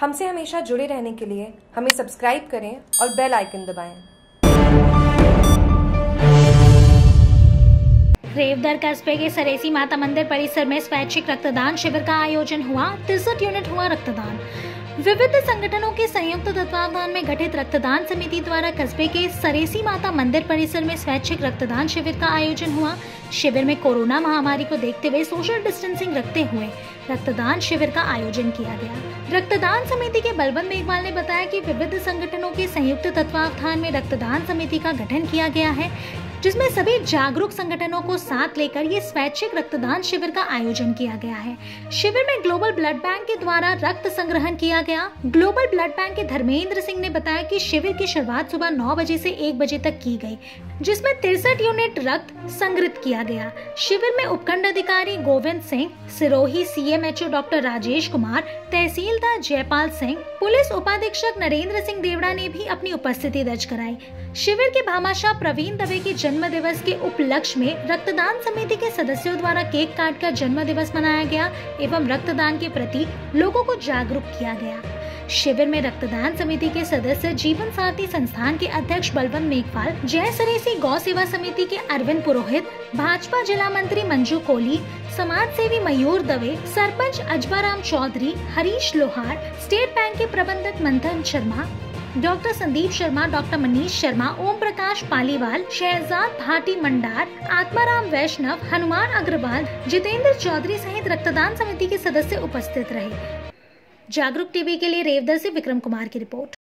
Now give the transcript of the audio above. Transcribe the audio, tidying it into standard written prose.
हमसे हमेशा जुड़े रहने के लिए हमें सब्सक्राइब करें और बेल आइकन दबाएं। रेवदर कस्बे के सरेसी माता मंदिर परिसर में स्वैच्छिक रक्तदान शिविर का आयोजन हुआ। 63 यूनिट हुआ रक्तदान। विविध संगठनों के संयुक्त तत्वावधान में गठित रक्तदान समिति द्वारा कस्बे के सरेसी माता मंदिर परिसर में स्वैच्छिक रक्तदान शिविर का आयोजन हुआ। शिविर में कोरोना महामारी को देखते हुए सोशल डिस्टेंसिंग रखते हुए रक्तदान शिविर का आयोजन किया गया। रक्तदान समिति के बलवन्त मेघवाल ने बताया कि विविध संगठनों के संयुक्त तत्वावधान में रक्तदान समिति का गठन किया गया है, जिसमें सभी जागरूक संगठनों को साथ लेकर ये स्वैच्छिक रक्तदान शिविर का आयोजन किया गया है। शिविर में ग्लोबल ब्लड बैंक के द्वारा रक्त संग्रहण किया गया। ग्लोबल ब्लड बैंक के धर्मेंद्र सिंह ने बताया कि शिविर की शुरुआत सुबह 9 बजे से 1 बजे तक की गई, जिसमें 63 यूनिट रक्त संग्रहित किया गया। शिविर में उपखंड अधिकारी गोविंद सिंह, सिरोही CMHO डॉक्टर राजेश कुमार, तहसीलदार जयपालसिंह, पुलिस उपाधीक्षक नरेंद्र सिंह देवड़ा ने भी अपनी उपस्थिति दर्ज कराई। शिविर के भामाशाह प्रवीण दवे की जन्म दिवस के उपलक्ष्य में रक्तदान समिति के सदस्यों द्वारा केक काटकर जन्म दिवस मनाया गया एवं रक्तदान के प्रति लोगों को जागरूक किया गया। शिविर में रक्तदान समिति के सदस्य जीवन सारथी संस्थान के अध्यक्ष बलवन्त मेघवाल, जय सरेसाई गौ सेवा समिति के अरविंद पुरोहित, भाजपा जिला मंत्री मंजू कोली, समाज सेवी मयूर दवे, सरपंच अजबाराम चौधरी, हरीश लौहार, स्टेट बैंक के प्रबंधक मंथन शर्मा, डॉक्टर संदीप शर्मा, डॉक्टर मनीष शर्मा, ओमप्रकाश पालीवाल, शहजाद भाटी मंडार, आत्माराम वैष्णव, हनुमान अग्रवाल, जितेंद्र चौधरी सहित रक्तदान समिति के सदस्य उपस्थित रहे। जागरूक टीवी के लिए रेवदर से विक्रम कुमार की रिपोर्ट।